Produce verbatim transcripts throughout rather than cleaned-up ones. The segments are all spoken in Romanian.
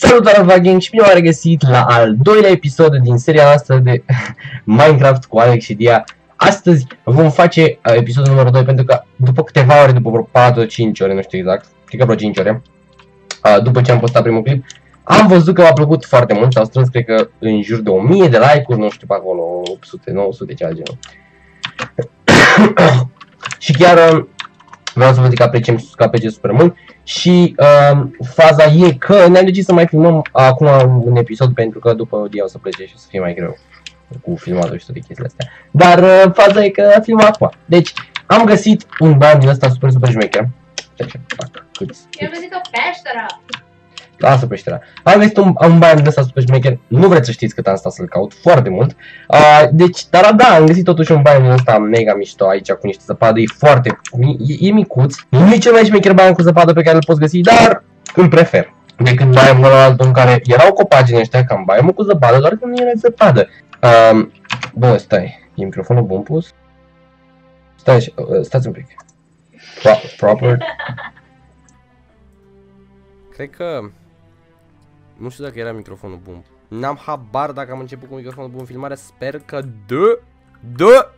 Salutare vagin și bine v-am regăsit la al doilea episod din seria noastră de Minecraft cu Alex și Dia. Astăzi vom face episodul numărul doi pentru că după câteva ore, după vreo patru cinci ore, nu știu exact, cred că vreo cinci ore, după ce am postat primul clip, am văzut că v-a plăcut foarte mult, s-au strâns cred că în jur de o mie de like-uri, nu știu pe acolo, opt sute, nouă sute, ceva genul. Și chiar vreau să vă zic că apreciem, că apreciem super mult. Și uh, faza e că ne-am decis să mai filmăm acum un episod pentru că după Dia o să plece și o să fie mai greu cu filmatul și toate chestiile astea. Dar uh, faza e că filmăm acum. Deci am găsit un ban din ăsta super super șmecher. Stai ce fac, câți? Eu am găsit o peșteră. Lasă peștera. Am găsit un, un ban din ăsta super șmecher. Nu vreți să știți cât am stat să-l caut, foarte mult. Uh, deci, dar da, am găsit totuși un ban din ăsta mega mișto aici cu niște zăpadă. E foarte, e, e micuț. Nu e cel mai șmecher ban cu zăpadă pe care îl poți găsi, dar îmi prefer decât baiemul altul în care erau copacii ăștia, cam baiemul cu zăpadă, doar că nu era zăpadă. Uh, bă, stai, e microfonul bun pus? Stai și, uh, stați un pic. Pro proper. Cred că... nu știu dacă era microfonul bun. N-am habar dacă am început cu microfonul bun în filmare. Sper că de... de...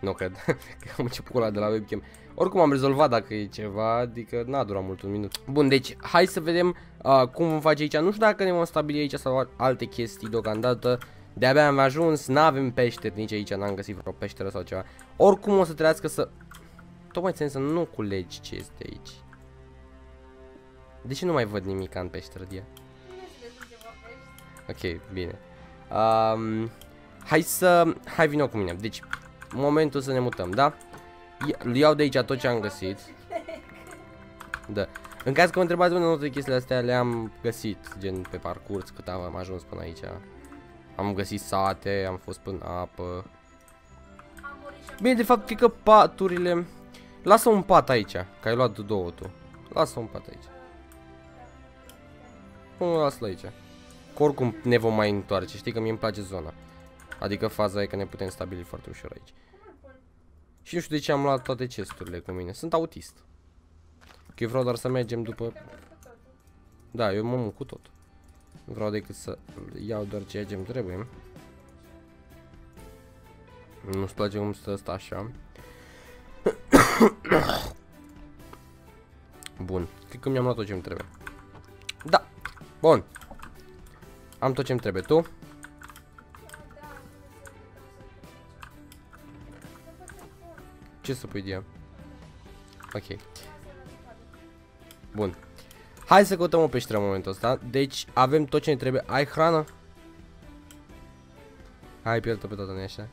nu cred. Că am început cu ăla de la webcam. Oricum am rezolvat dacă e ceva. Adică n-a durat mult, un minut. Bun, deci hai să vedem uh, cum vom face aici. Nu știu dacă ne vom stabili aici sau alte chestii deocamdată. De-abia am ajuns. N-avem peșteri nici aici. N-am găsit vreo peșteră sau ceva. Oricum o să trească să... tocmai țin să nu culegi ce este aici. De ce nu mai văd nimic în peșteră, Dia? Ok, bine. Um, hai să... hai vino cu mine. Deci, momentul să ne mutăm, da? Iau de aici tot ce am găsit. Da. În caz că mă întrebați unde toate chestiile astea le-am găsit, gen pe parcurs, cât am ajuns până aici. Am găsit sate, am fost până apă. Bine, de fapt, cred că paturile... lasă un pat aici, că ai luat două tu. Lasă un pat aici. Unul lasă aici. Că oricum ne vom mai întoarce, știi că mie îmi place zona. Adică faza e că ne putem stabili foarte ușor aici. Și nu știu de ce am luat toate chesturile cu mine, sunt autist. Că eu vreau doar să mergem după... da, eu mă mut cu tot. Nu vreau decât să iau doar ceea ce îmi trebuie. Nu-ți place cum stă asta așa. Bun, cred că mi-am luat tot ce îmi trebuie. Da, bun. Am tot ce-mi trebuie, tu? Ce să pui, Dia? Ok. Bun. Hai să căutăm o peșteră în momentul ăsta. Deci avem tot ce ne trebuie. Ai hrană? Ai pierdut-o pe toată, nu-i așa?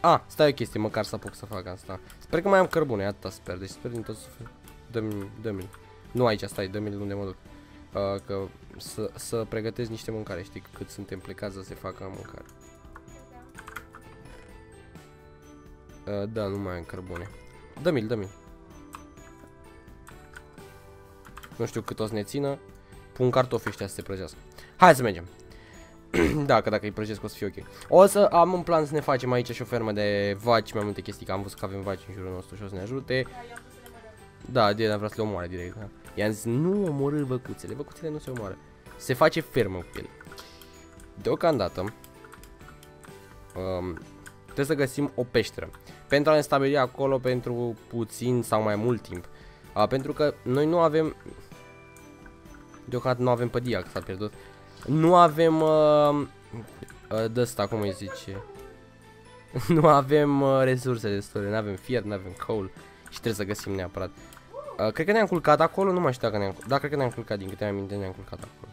Da. A, stai o chestie, măcar să apuc să fac asta. Sper că mai am cărbune, atâta sper. Deci sper din tot sufletul. Dă-mi, dă-mi. Nu aici, stai, dă-mi unde mă duc. Uh, că să, să pregătesc niște mâncare, știi, cât suntem plecați să se facă mâncare. Uh, da, nu mai am cărbune. Dă-mi-l, dă-mi-l. Nu știu cât o să ne țină. Pun cartofii ăștia să se prăjească. Hai să mergem. Da, că dacă îi prăjesc o să fie ok. O să am un plan să ne facem aici și o fermă de vaci, mai multe chestii, că am văzut că avem vaci în jurul nostru și o să ne ajute. Da, de vrea să le omoare direct, da. I-am zis, nu omorâ văcuțele, văcuțele nu se omoară. Se face fermă cu ele. Deocamdată um, trebuie să găsim o peșteră pentru a ne stabili acolo pentru puțin sau mai mult timp. uh, Pentru că noi nu avem... deocamdată nu avem pădia, că s-a pierdut. Nu avem... Uh, uh, de-asta, cum îi zice? Nu avem uh, resurse destule, nu avem fier, nu avem coal. Și trebuie să găsim neapărat. Uh, cred că ne-am culcat acolo, nu mai știu dacă ne-am culcat. Da, cred că ne-am culcat, din câte am aminte ne-am culcat acolo.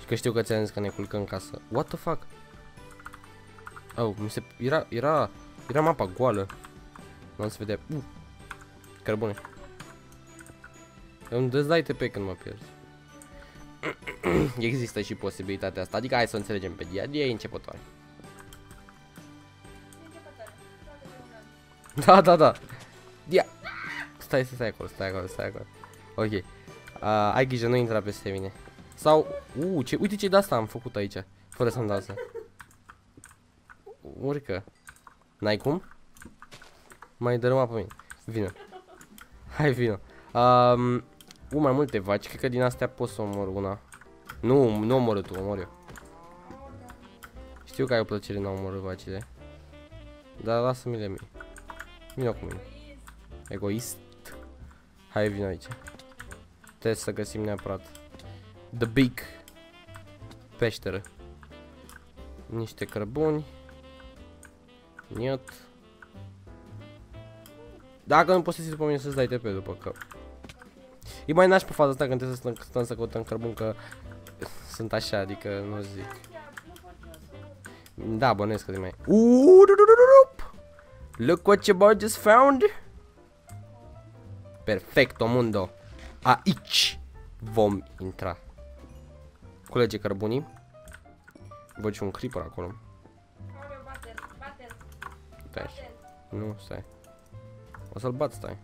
Și că știu că ți-am zis că ne culcăm ca să... what the fuck? Oh, mi se... era, era, era mapa goală. Nu se vedea... Uh. Cărbune. Îmi dă-ți dai T P când mă pierzi. Există și posibilitatea asta, adică hai să înțelegem pe Dia. Dia e începătoare. Da, da, da. Dia! Stai, stai, stai acolo, stai acolo, stai acolo. Ok. Uh, ai grijă, nu intra peste mine. Sau, uh, ce, uite ce de asta am făcut aici. Fără să-mi dau asta. Urcă. N-ai cum? M-ai dărâmat pe mine. Vino. Hai, vino. Um, uh, mai multe vaci, cred că din astea pot să omor una. Nu, nu omoră tu, omor eu. Știu că ai o plăcere în a omorâ vacile. Dar lasă-mi-le mie. Vino cu mine. Egoist. Hai, vin aici. Trebuie să găsim neapărat the big peșteră. Niște cărbuni. Niot. Dacă nu poți să-ți după mine să-ți dai T P după că... E mai naș pe faza asta când trebuie să stăm, stăm să căutăm cărbun că sunt așa, adică nu zic. Da, bănesc că de mai... Look what your boy just found. Perfecto mundo. Aici vom intra. Culege cărbunii. Văd și un creeper acolo. Stai. Nu, stai. O să-l bat, stai.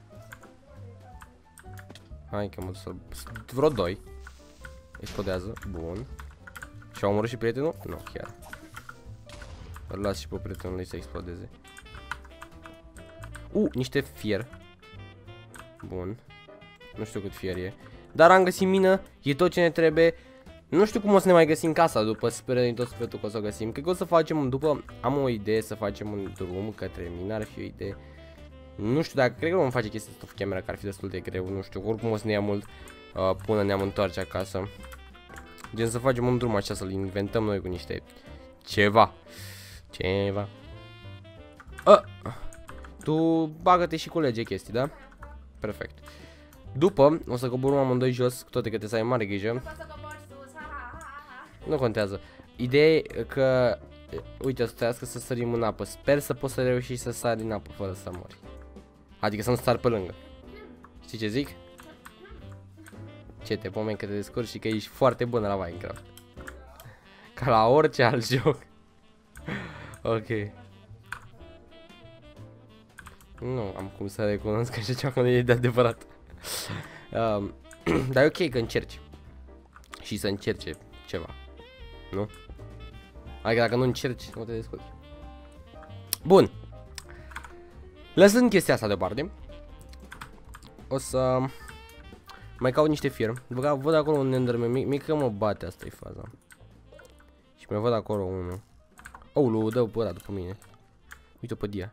Hai că mă să-l... Vreo doi. Explodează. Bun. Și-au omorât și prietenul? Nu, chiar. Îl las și pe prietenul lui să explodeze. U, uh, niște fier. Bun. Nu știu cât fier e. Dar am găsit mină. E tot ce ne trebuie. Nu știu cum o să ne mai găsim casa după, speră din tot sufletul că o să o găsim. Cred că o să facem după, am o idee să facem un drum către mine, ar fi o idee. Nu știu dacă, cred că vom face chestia asta cu camera, că ar fi destul de greu, nu știu, oricum o să ne ia mult uh, până ne-am întoarce acasă. Gen să facem un drum așa, să-l inventăm noi cu niște ceva. Ceva. A, tu bagă-te și culege chestii, da? Perfect. După, o să coborâm amândoi jos, cu toate că trebuie să ai mare grijă. Nu contează. Ideea e că, uite, o să trească să sărim în apă. Sper să poți să reușești să sari în apă fără să mori. Adică să nu sar pe lângă. Știi ce zic? Ce te pomeni că te descurci și că ești foarte bun la Minecraft. Ca la orice alt joc. Ok. Nu am cum să recunosc așa ceva, nu e de adevărat. um, Dar e ok că încerci. Și să încerce ceva. Nu? Adică dacă nu încerci, nu te descurci. Bun. Lăsând chestia asta deoparte, o să mai caut niște fier. Văd acolo un Enderman mic, mic că mă bate, asta e faza. Și mai văd acolo unul. Oh, lu, dă-o pe ăla după mine. Uite-o pe Dia.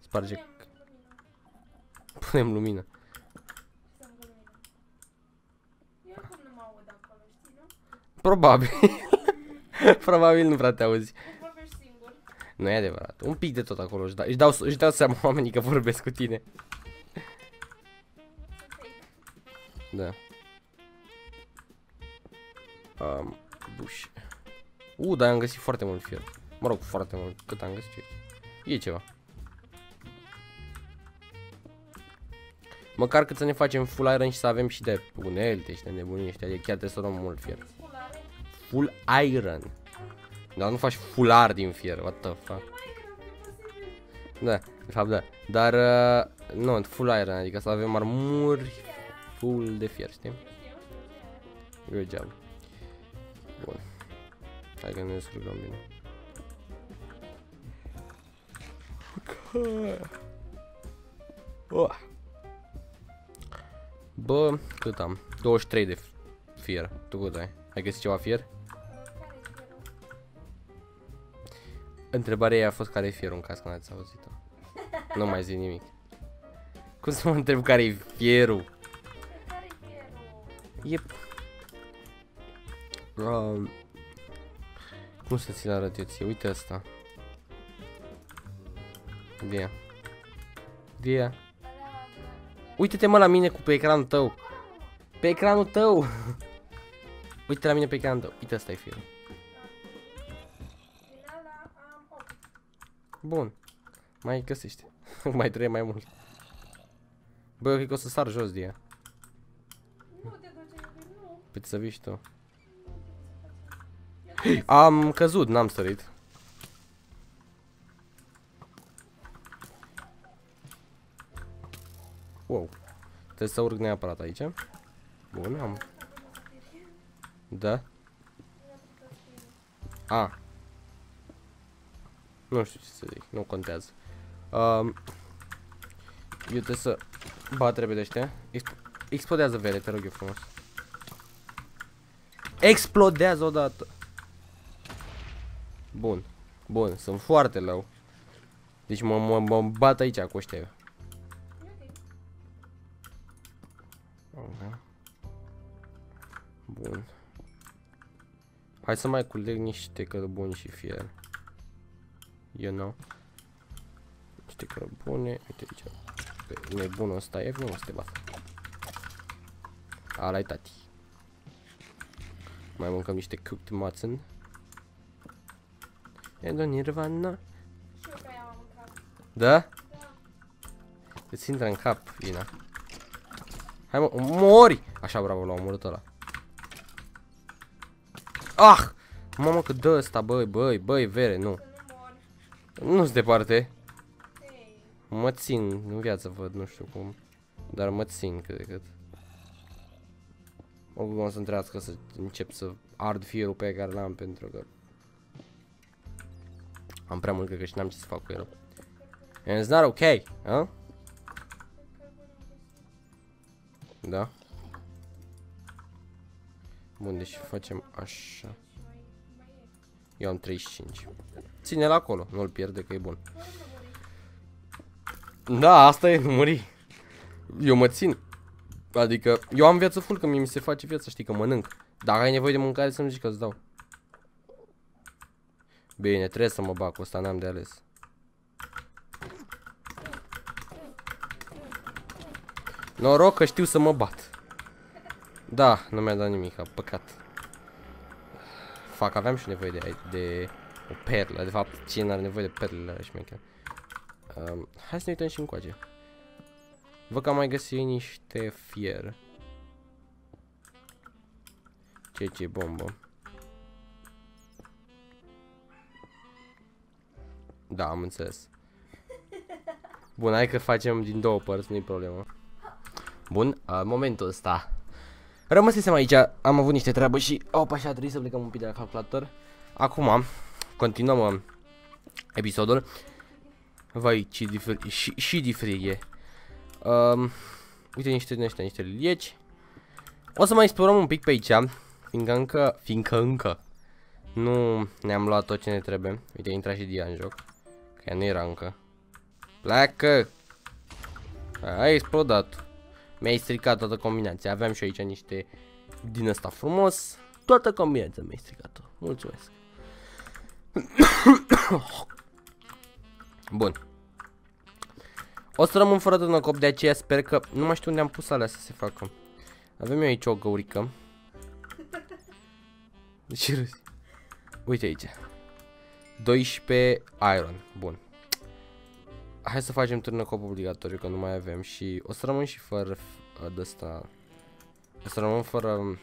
Sparge. Punem lumină. Probabil. Probabil nu, frate, auzi. Nu e adevărat. Un pic de tot acolo. Își dau, își dau, își dau seama oamenii că vorbesc cu tine. Da. Um, buș. U, dar am găsit foarte mult fier. Mă rog, foarte mult. Cât am găsit? E ceva. Măcar cât să ne facem full iron și să avem și de unelte și de nebunește. Adică chiar trebuie să luăm mult fier. Full iron. Dar nu faci fular din fier, what the fuck. Da, de fapt da. Dar, uh, nu, full iron, adică să avem armuri full de fier, știi? Good job. Bun. Hai că ne descurcăm bine. Oh. Bă, cât am? douăzeci și trei de fier. Tu cât ai? Ai găsit ceva fier? Întrebarea ei a fost care e fierul, în caz că n-ați auzit-o. Nu mai zic nimic. Cum să mă întreb care e fierul? Care e fierul? E... Um... Cum să ți-l arăt eu ție? Uite asta. Dia. Dia. Uite-te mă la mine cu pe ecranul tău. Pe ecranul tău. Uite la mine pe ecranul tău. Uite, asta e fierul. Bun. Mai găsește. Mai trebuie mai mult. Bă, eu cred că o să sar jos de ea. Nu te duce, nu. Păi să vii și tu. Am căzut, n-am sărit. Wow. Trebuie să urc neapărat aici. Bun, am... Da. A. Nu știu ce să zic, nu contează. um, Eu trebuie să bat repede ăștia. Explodează vele, te rog eu frumos. Explodează odată. Bun. Bun, sunt foarte low. Deci mă, mă, mă bat aici cu ăștia. Bun. Hai să mai culeg niște cărbuni și fier. You know. Niște cărbune. Uite aici. Nebunul ăsta e vreun să te bată. Ala-i tati. Mai mâncăm niște cooked mutton. E do nirvana. Și eu pe aia am mâncat. Da? Da. Îți intră în cap, Ina. Hai mă, mori! Așa, bravo, l-am omorât ăla. Ah! Mamă că dă ăsta, băi, băi, băi, vere, nu. Nu-s departe. Mă țin, în viață văd, nu știu cum. Dar mă țin cât de cât. Mă gândeam să întrească să încep să ard fierul pe care l-am, pentru că am prea mult căcă și n-am ce să fac cu el. And it's not okay, huh? Da. Bun, deci facem așa. Eu am treizeci și cinci. Ține-l acolo, nu-l pierde că e bun. Da, asta e, nu muri. Eu mă țin. Adică, eu am viață full, că mi se face viața, știi, că mănânc. Dacă ai nevoie de mâncare să-mi zici că îți dau. Bine, trebuie să mă bag cu ăsta, n-am de ales. Noroc că știu să mă bat. Da, nu mi-a dat nimic, păcat. Fac, aveam și nevoie de, de o perlă, de fapt, cine are nevoie de perlele și șmecher. Um, hai să ne uităm și încoace. Văd că am mai găsit niște fier. Ce ce bombă. Da, am înțeles. Bun, hai că facem din două părți, nu-i problemă. Bun, în momentul ăsta rămăsesem aici, am avut niște treabă și opa, așa, trebuie să plecăm un pic de la calculator. Acum, continuăm episodul. Vai, și diferie, și, și diferie. Um, uite niște din ăștia, niște lilieci. O să mai explorăm un pic pe aici, fiindcă încă, fiindcă încă nu ne-am luat tot ce ne trebuie. Uite, a intrat și Dia în joc, că ea nu era încă. Pleacă! Ai explodat. Mi-ai stricat toată combinația. Aveam și aici niște din ăsta frumos. Toată combinația mi-ai stricat-o. Mulțumesc. Bun. O să rămân fără tânăcop, de aceea sper că... Nu mai știu unde am pus alea să se facă. Avem eu aici o găurică. Deci râzi. Uite aici. doisprezece iron. Bun. Hai să facem târnăcop obligatoriu, că nu mai avem și... O să rămân și fără de-asta. O să rămân fără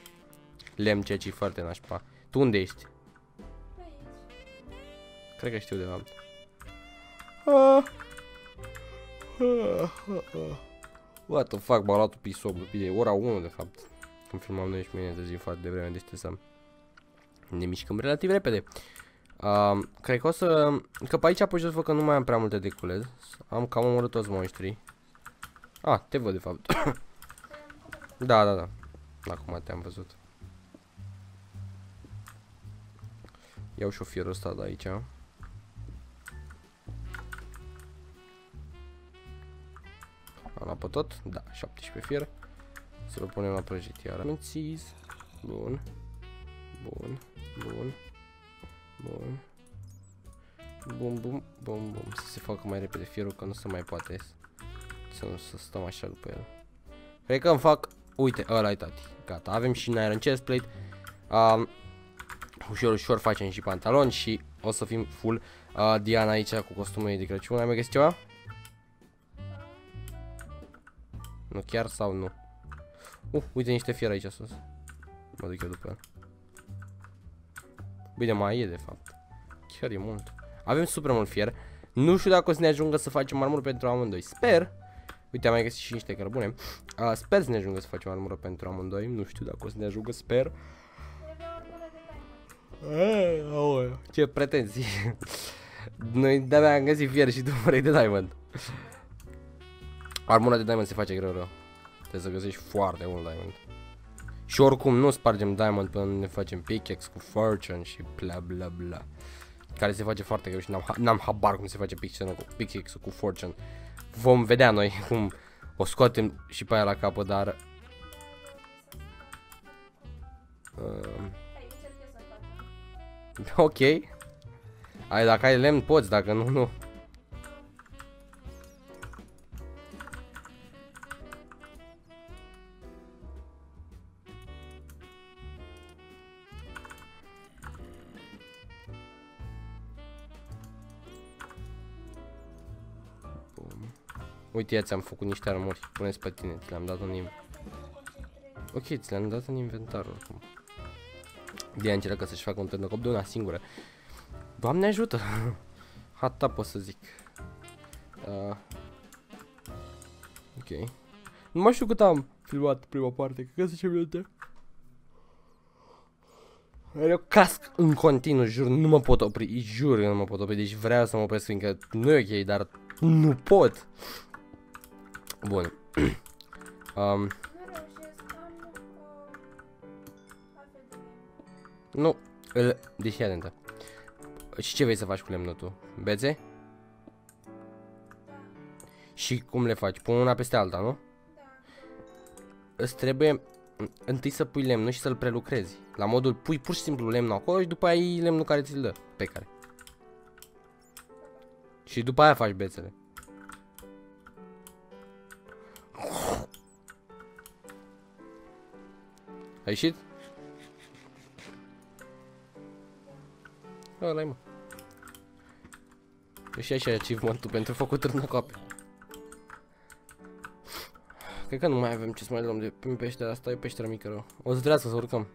lemn, ceea ce e foarte nașpa. Tu unde ești? Cred că știu de fapt. What the fuck, m-a luat pisopul. E ora unu de fapt. Când filmam noi și mine de zi foarte devreme, deci trebuie să ne mișcăm relativ repede. Uh, cred că o să... Că pe aici apoi jos văd că nu mai am prea multe de cules. Am cam omorât toți monștrii. Ah, te văd de fapt. Da, da, da. Acum te-am văzut. Iau și o fierul ăsta de aici. Am luat pe tot? Da, șaptesprezece fier. Să-l punem la prăjit iară. Bun. Bun. Bun. Bun. Bum, bum, bum, bum. Să se facă mai repede fierul, că nu se mai poate să, nu, să stăm așa după el. Cred că îmi fac... Uite, ăla-i tati. Gata, avem și Iron Chest Plate. um, Ușor, ușor facem și pantaloni și o să fim full. uh, Diana aici cu costumul ei de Crăciun. Ai mai găsit ceva? Nu chiar sau nu? Uh, uite niște fier aici sus. Mă duc eu după el. Bine, mai e de fapt. Chiar e mult. Avem super mult fier. Nu știu dacă o să ne ajungă să facem armură pentru amândoi. Sper. Uite, am mai găsit și niște cărbune. uh, Sper să ne ajungă să facem armură pentru amândoi. Nu știu dacă o să ne ajungă, sper. Ce pretenții. Noi de-abia am găsit fier și tu vrei de diamond. Armura de diamond se face greu rău. Trebuie să găsești foarte mult diamond. Și oricum nu spargem diamond până ne facem pickaxe cu fortune și bla bla bla, care se face foarte greu și n-am habar cum se face pickaxe cu fortune. Vom vedea noi cum o scoatem și pe aia la capăt, dar uh... ok. Ai, dacă ai lemn poți, dacă nu, nu. Uite, ia, ți-am făcut niște armuri, puneți pe tine, ți le-am dat în inventar. Ok, ți le-am dat în inventar oricum. Dia încearcă să-și facă un turnocop de una singură. Doamne ajută! Hata pot să zic. Uh. Ok. Nu mai știu cât am filmat prima parte, cred că zece minute. Eu casc în continuu, jur, nu mă pot opri, jur că nu mă pot opri, deci vreau să mă opresc fiindcă nu e ok, dar nu pot. Bun. um. Nu, îl... Deci atentă. Și ce vei să faci cu lemnul tu? Bețe? Da. Și cum le faci? Pun una peste alta, nu? Da. Îți trebuie întâi să pui lemnul și să-l prelucrezi. La modul pui pur și simplu lemnul acolo și după aia iei lemnul care ți-l dă. Pe care. Și după aia faci bețele. Ai ieșit? Ăla-i, mă. Și așa e achievement-ul pentru făcut târnacoape. Cred că nu mai avem ce să mai luăm de prin peștera asta, e peștera mică rău. O să trească să urcăm.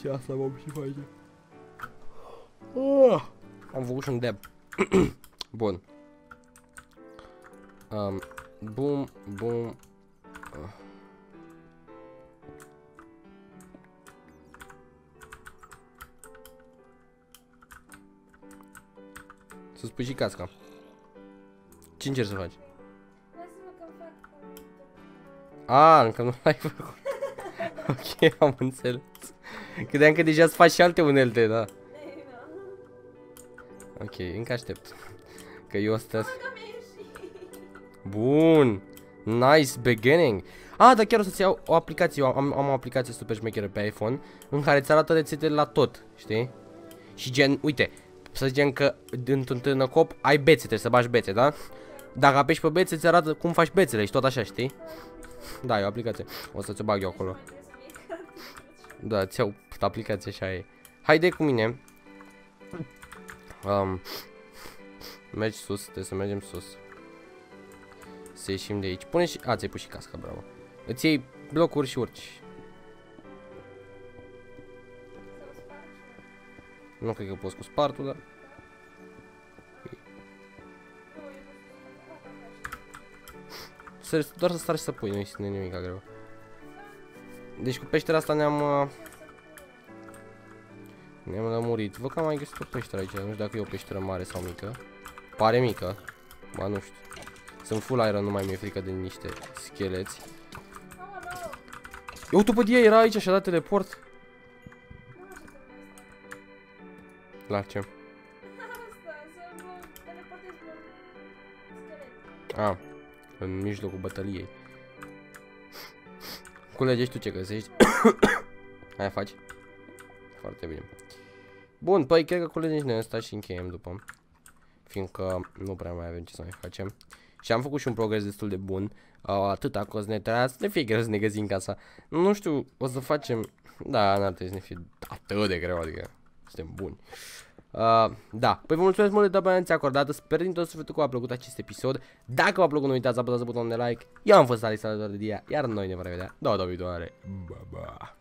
Și asta vom și face. Oh! Am făcut și un dab. Bun. Um, boom, boom. Uh. Să-ți pui și casca. Ce încerci să faci? A, încă nu l-ai făcut. Ok, am înțeles. Credeam că deja îți faci și alte unelte, da. Ok, încă aștept. Că eu stă. Bun. Nice beginning. Ah, dar chiar o să-ți iau o aplicație. Eu am, am o aplicație super șmecheră pe iPhone în care ți arată rețetele la tot, știi? Și gen, uite, să zicem că într-un târnăcop ai bețe, trebuie să bagi bețe, da? Dacă apeși pe bețe, îți arată cum faci bețele și tot așa, știi? Da, e o aplicație. O să-ți o bag eu acolo. Da, ți iau aplicație și aia e. Haide cu mine. um, Mergi sus, trebuie să mergem sus. Să ieșim de aici. Pune și... A, ți-ai pus și casca, bravo. Îți iei blocuri și urci. Nu cred că poți cu spartul, dar... Doar să stai și să pui, nu e nimica greu. Deci cu peștera asta ne-am... Ne-am lămurit. Văd că am mai găsit o peșteră aici, nu știu dacă e o peșteră mare sau mică. Pare mică. Ba, nu știu. Sunt full iron, nu mai mi-e frică de niște scheleți. Eu, tu, pe Dia, era aici și a dat teleport. La ce? A, în mijlocul bătăliei. Culegești tu ce găsești. Aia faci. Foarte bine. Bun, păi cred că culegești noi ăsta și încheiem după, fiindcă nu prea mai avem ce să mai facem. Și am făcut și un progres destul de bun. uh, Atâta că o să ne trebuia să ne fie greu să ne găsim casa. Nu știu, o să facem. Da, n-ar trebui să ne fie atât de greu, adică suntem buni. Uh, da, păi vă mulțumesc mult de abonanța acordată. Sper din tot sufletul că v-a plăcut acest episod. Dacă v-a plăcut, nu uitați să apăsați butonul de like. Eu am fost Alex, alături de Dia, iar noi ne vom revedea data viitoare. Ba, ba.